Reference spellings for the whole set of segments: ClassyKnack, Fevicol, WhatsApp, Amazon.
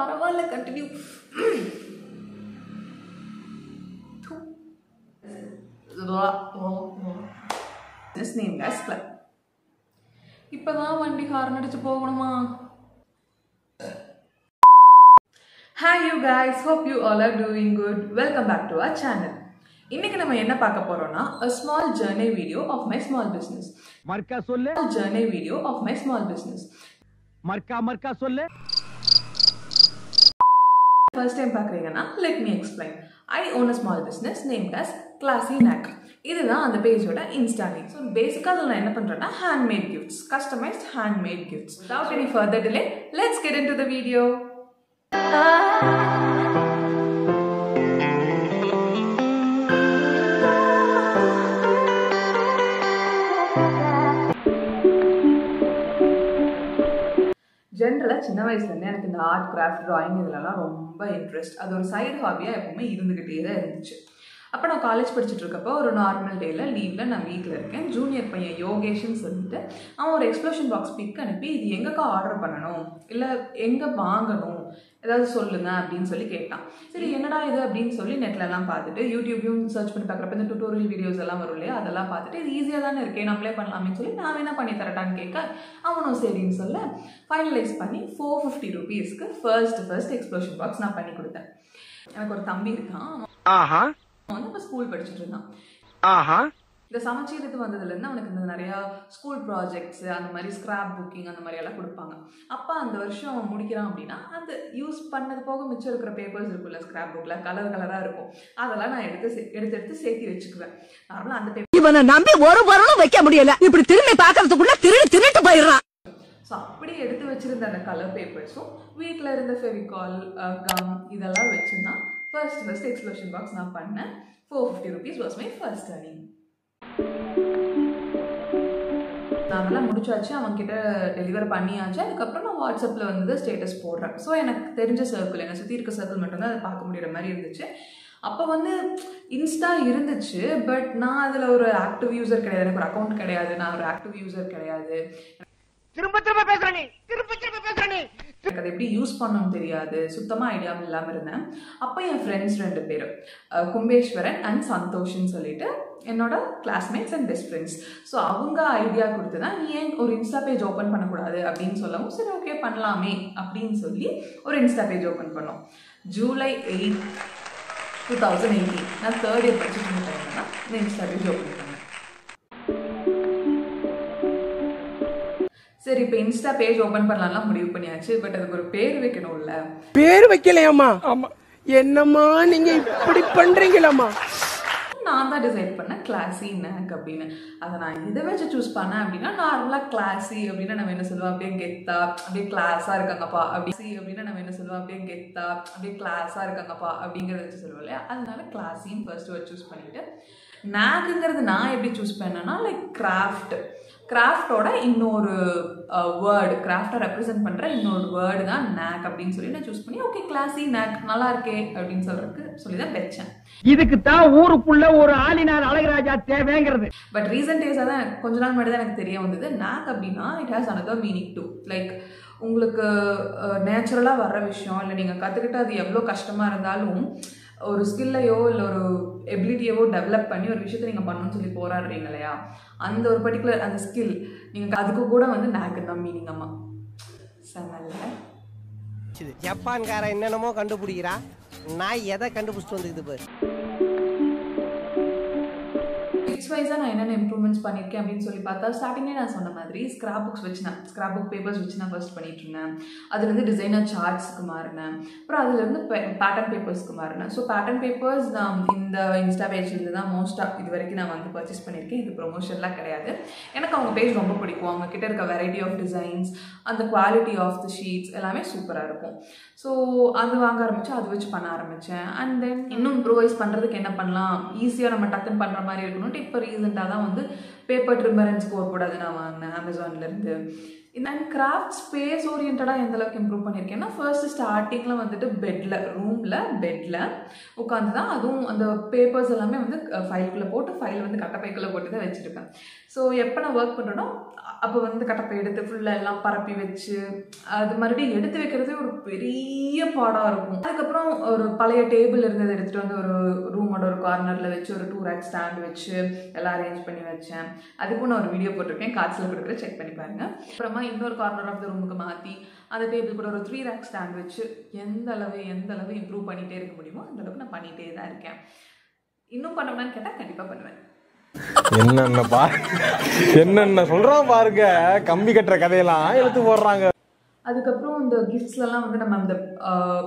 பரவாயில்ல continue. Just name as clap. இப்பதான் வண்டி ஹார்ன் அடிச்சு போகணுமா? Hi you guys, hope you all are doing good. Welcome back to our channel. இன்னைக்கு நம்ம என்ன பார்க்க போறோம்னா a small journey video of my small business. மர்க்கா சொல்லே. Journey video of my small business. மர்க்கா மர்க்கா சொல்லே. First time பார்க்குறீங்கன்னா let me explain. I own a small business named as ClassyKnack. இதுதான் அந்த பேஜோட Insta name. So basically நான் என்ன பண்றேன்னா handmade gifts, customized handmade gifts. Without any further delay, let's get into the video. சின்ன வயசுல இருந்தே எனக்கு இந்த ஆர்ட் கிராஃப்ட் டிராயிங் இதெல்லாம் ரொம்ப இன்ட்ரெஸ்ட். அது ஒரு சைடு ஹாபியாக எப்பவுமே இருந்துகிட்டே தான் இருந்துச்சு. அப்போ நான் காலேஜ் படிச்சுட்டு இருக்கப்போ ஒரு நார்மல் டேல லீவ்ல நான் வீட்டில் இருக்கேன். ஜூனியர் பையன் யோகேஷன் சொல்லிட்டு அவன் ஒரு எக்ஸ்ப்ளோஷன் பாக்ஸ் பிக் அனுப்பி இது எங்கக்கா ஆர்டர் பண்ணணும் இல்லை எங்கே வாங்கணும் ஏதாவது சொல்லுங்க அப்படின்னு சொல்லி கேட்டான். சரி என்னடா இது அப்படின்னு சொல்லி நெட்லலாம் பார்த்துட்டு யூடியூப்லையும் சர்ச் பண்ணி பார்க்குறப்ப இந்த டுட்டோரியல் வீடியோஸ் எல்லாம் வரும் இல்லையா, அதெல்லாம் பார்த்துட்டு இது ஈஸியாக தானே இருக்கேன் நம்மளே பண்ணலாமேன்னு சொல்லி நான் என்ன பண்ணி தரட்டான்னு கேட்க அவனும் சரின்னு சொல்ல ஃபைனலைஸ் பண்ணி 450 ரூபீஸ்க்கு ஃபர்ஸ்ட் எக்ஸ்ப்ளோஷன் பாக்ஸ் நான் பண்ணி கொடுத்தேன். எனக்கு ஒரு தம்பி இருக்கான், அவன் வந்து இப்போ ஸ்கூல் படிச்சுட்டு இருந்தான். இந்த சமச்சீர் இது வந்ததுலேருந்து அவனுக்கு இந்த நிறையா ஸ்கூல் ப்ராஜெக்ட்ஸு அந்த மாதிரி ஸ்க்ராப் புக்கிங் அந்த மாதிரி எல்லாம் கொடுப்பாங்க. அப்போ அந்த வருஷம் அவன் முடிக்கிறான் அப்படின்னா அந்த யூஸ் பண்ணது போக மிச்சம் இருக்கிற பேப்பர்ஸ் இருக்குல்ல ஸ்க்ராப் புக்கில் கலர் கலராக இருக்கும், அதெல்லாம் நான் எடுத்து சேர்த்து வச்சுக்குவேன். நார்மலாக அந்த பேப்பர் இவனை நம்பி ஒரு பொருளும் வைக்க முடியல, இப்படி திரும்பி பார்க்கறதுக்குள்ள திருட்டு போயிடுறான். ஸோ அப்படி எடுத்து வச்சிருந்த அந்த கலர் பேப்பர்ஸும் வீட்டில் இருந்த ஃபெவிகால் கம் இதெல்லாம் வச்சுருந்தான் first explosion box நான் பண்ணேன். 450 rupees was my first earning. நாங்களாம் முடிச்சாச்சு, அவங்ககிட்ட டெலிவர் பண்ணியாச்சு. அதுக்கப்புறம் நான் வாட்ஸ்அப்பில் வந்து ஸ்டேட்டஸ் போடுறேன். ஸோ எனக்கு தெரிஞ்ச சர்க்கிள் என்னை சுற்றி இருக்க சர்க்கிள் மட்டும்தான் அதை பார்க்க முடிகிற மாதிரி இருந்துச்சு. அப்போ வந்து இன்ஸ்டா இருந்துச்சு, பட் நான் அதில் ஒரு ஆக்டிவ் யூசர் கிடையாது, எனக்கு ஒரு அக்கௌண்ட் கிடையாது, நான் ஒரு ஆக்டிவ் யூசர் கிடையாது. எனக்கு அதை எப்படி யூஸ் பண்ணணும்னு தெரியாது, சுத்தமாக ஐடியாவும் இல்லாமல் இருந்தேன். அப்போ என் ஃப்ரெண்ட்ஸ் 2 பேரும் கும்பேஸ்வரன் அண்ட் சந்தோஷின்னு சொல்லிட்டு என்னோட classmates and best friends. So அவங்க ஐடியா கொடுத்து தான் நீ ஏன் ஒரு இன்ஸ்டா பேஜ் ஓப்பன் பண்ணக்கூடாது அப்படின்னு சொல்லவும் சரி ஓகே பண்ணலாமே அப்படின்னு சொல்லி ஒரு இன்ஸ்டா பேஜ் ஓப்பன் பண்ணோம். July 8, 2018 நான் 3rd year படிச்சுட்டு இருந்தேன்னா இந்த இன்ஸ்டா பேஜ் ஓப்பன் பண்ணேன். சரி இப்போ இன்ஸ்டா பேஜ் ஓபன் பண்ணலாம் முடிவு பண்ணியாச்சு, பட் அதுக்கு ஒரு பேர் வைக்கணும்ல. பேர் வைக்கலையாமா? ஆமா, என்னம்மா நீங்க இப்படி பண்றீங்களாமா? நான் தான் டிசைட் பண்ணேன் ClassyKnack அப்படின்னு. அதை நான் இதை வச்சு சூஸ் பண்ணேன் அப்படின்னா நார்மலாக கிளாஸி அப்படின்னா நம்ம என்ன சொல்லுவோம் அப்படியே கெத்தா அப்படியே கிளாஸாக இருக்காங்கப்பா அப்படி அப்படின்னா நம்ம என்ன சொல்லுவோம் அப்படியே கெத்தா அப்படியே கிளாஸாக இருக்காங்கப்பா அப்படிங்கிறத வச்சு சொல்லுவோம் இல்லையா, அதனால கிளாஸின்னு ஃபர்ஸ்ட் வேர்ட் சூஸ் பண்ணிட்டு நாக்குங்கிறது நான் எப்படி சூஸ் பண்ணேன்னா லைக் கிராஃப்டோட இன்னொரு வேர்டு, கிராஃப்டை ரெப்ரசென்ட் பண்ணுற இன்னொரு வேர்டு தான் நாக் அப்படின்னு சொல்லி நான் சூஸ் பண்ணி ஓகே ClassyKnack நல்லா இருக்கே அப்படின்னு சொல்லிதான் வச்சேன். இதுக்குதான் ஊருக்குள்ள ஒரு ஆளினார் அழகராஜா தேவைங்கிறது. பட் ரீசன்ட் டேஸாக தான் கொஞ்ச நாள் முன்னாடி தான் எனக்கு தெரிய வந்தது நாக் அப்படின்னா it has another meaning too. Like உங்களுக்கு நேச்சுரலாக வர்ற விஷயம் இல்லை, நீங்கள் கற்றுக்கிட்டு அது எவ்வளோ கஷ்டமாக இருந்தாலும் ஒரு ஸ்கில்லையோ இல்லை ஒரு எபிலிட்டியவோ டெவலப் பண்ணி ஒரு விஷயத்தை நீங்கள் பண்ணணும்னு சொல்லி போராடுறீங்க இல்லையா, அந்த ஒரு பர்டிகுலர் அந்த ஸ்கில் நீங்கள் அதுக்கு கூட வந்து நாக்கு தான் மீனிங். அம்மா சமல்ல ஜப்பான்காரன் என்னென்னமோ கண்டுபிடிக்கிறா, நான் எதை கண்டுபிடிச்சிட்டு வந்துக்குது பாரு. வைஸாக நான் என்னென்ன இம்ப்ரூவ்மெண்ட்ஸ் பண்ணியிருக்கேன் அப்படின்னு சொல்லி பார்த்தா ஸ்டார்டிங்கே நான் சொன்ன மாதிரி ஸ்க்ராப் புக் பேப்பர்ஸ் வச்சு நான் ஃபர்ஸ்ட் பண்ணிட்டு இருந்தேன். அதுலேருந்து டிசைனர் சார்ட்ஸுக்கு மாறினேன், அப்புறம் அதுலேருந்து பேட்டர்ன் பேப்பர்ஸ்க்கு மாறினேன். ஸோ பேட்டர்ன் பேப்பர்ஸ் நான் இந்த இன்ஸ்டா பேஜ்லேருந்து தான் மோஸ்ட்டாக இது வரைக்கும் நான் வந்து பர்ச்சேஸ் பண்ணியிருக்கேன். இது ப்ரொமோஷன்லாம் கிடையாது, எனக்கு அவங்க பேஜ் ரொம்ப பிடிக்கும். அவங்க கிட்ட இருக்க வெரைட்டி ஆஃப் டிசைன்ஸ் அந்த குவாலிட்டி ஆஃப் த ஷீட்ஸ் எல்லாமே சூப்பராக இருக்கும். ஸோ அது வாங்க ஆரம்பித்தேன், அது வச்சு பண்ண ஆரம்பித்தேன். அண்ட் தென் இன்னும் இம்ப்ரூவைஸ் பண்ணுறதுக்கு என்ன பண்ணலாம், ஈஸியாக நம்ம டக்குன்னு பண்ணுற மாதிரி இருக்கணும்ட்டு இப்போ ரீசெண்டாக தான் வந்து பேப்பர் ட்ரிம்மர் அண்ட் ஸ்கோர் போடாது நான் வாங்கினேன் அமேசான்லேருந்து. நான் கிராஃப்ட் ஸ்பேஸ் ஓரியன்டாக எந்தளவுக்கு இம்ப்ரூவ் பண்ணியிருக்கேன்னா ஃபர்ஸ்ட்டு ஸ்டார்டிங்கில் வந்துட்டு ரூமில் பெட்டில் உட்காந்து தான், அதுவும் அந்த பேப்பர்ஸ் எல்லாமே வந்து ஃபைலுக்குள்ளே போட்டு ஃபைல் வந்து கட்டப்பைக்குள்ளே போட்டு தான் வச்சுருப்பேன். ஸோ எப்போ நான் ஒர்க் பண்ணுறேனோ அப்போ வந்து கட்டப்பை எடுத்து ஃபுல்லாக எல்லாம் பரப்பி வச்சு அது மறுபடியும் எடுத்து வைக்கிறதே ஒரு பெரிய table room corner two rack stand arrange video cards check corner of the room table three rack stand improve பண்ணிட்டே the gifts the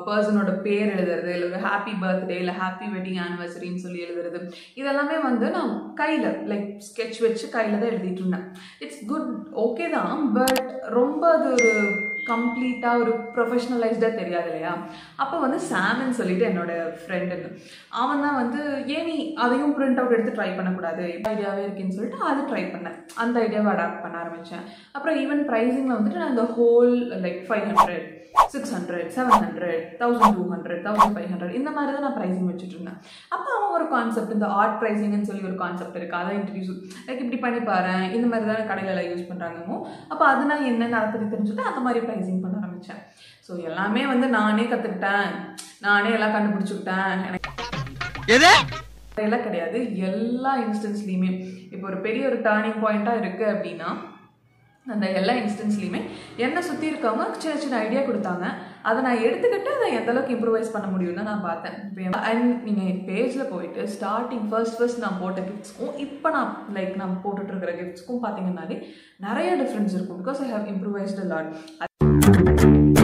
person pair happy birthday happy wedding anniversary like sketch it's good okay but romba complete professionalized theriyadalaya appo vandu sam nu solite enoda friend nu avana vandu yeni adhayum print out eduthu try panna kudadu idea ve irukku nu solite adu try panna andha idea va adapt panna arambichen appo even pricing la vandu na the whole like 500 600 700 1200 1500 indha mari dhaan na pricing vechitirundha appo avan or concept indha art pricing nu solli or concept irukku adha introduce like ipdi panni paaren indha mari dhaan kadaila la use pandranga appo aduna enna nadathudhu therinjudha adha mari pricing panna arambicha so ellame vandu naane kathukittan naane ella kandupidichukittan edha ella kediyadu ella instance lime ipo or periya or turning point ah irukku appadina and எல்லா இன்ஸ்டன்ஸ்லயுமே என்ன சுத்தி இருக்கவங்க சின்ன சின்ன idea கொடுத்தாங்க அதை நான் எடுத்துக்கிட்டு அதை எந்த அளவுக்கு இம்ப்ரூவைஸ் பண்ண முடியும்னு நான் பார்த்தேன். நீங்க பேஜ்ல போயிட்டு ஸ்டார்டிங் ஃபர்ஸ்ட் நான் போட்ட கிஃப்ட்ஸ்க்கும் இப்போ நான் லைக் நான் போட்டுட்டு இருக்கிற கிஃப்ட்ஸ்க்கும் பாத்தீங்கன்னா நிறைய டிஃபரன்ஸ் இருக்கும் because I have improvised a lot.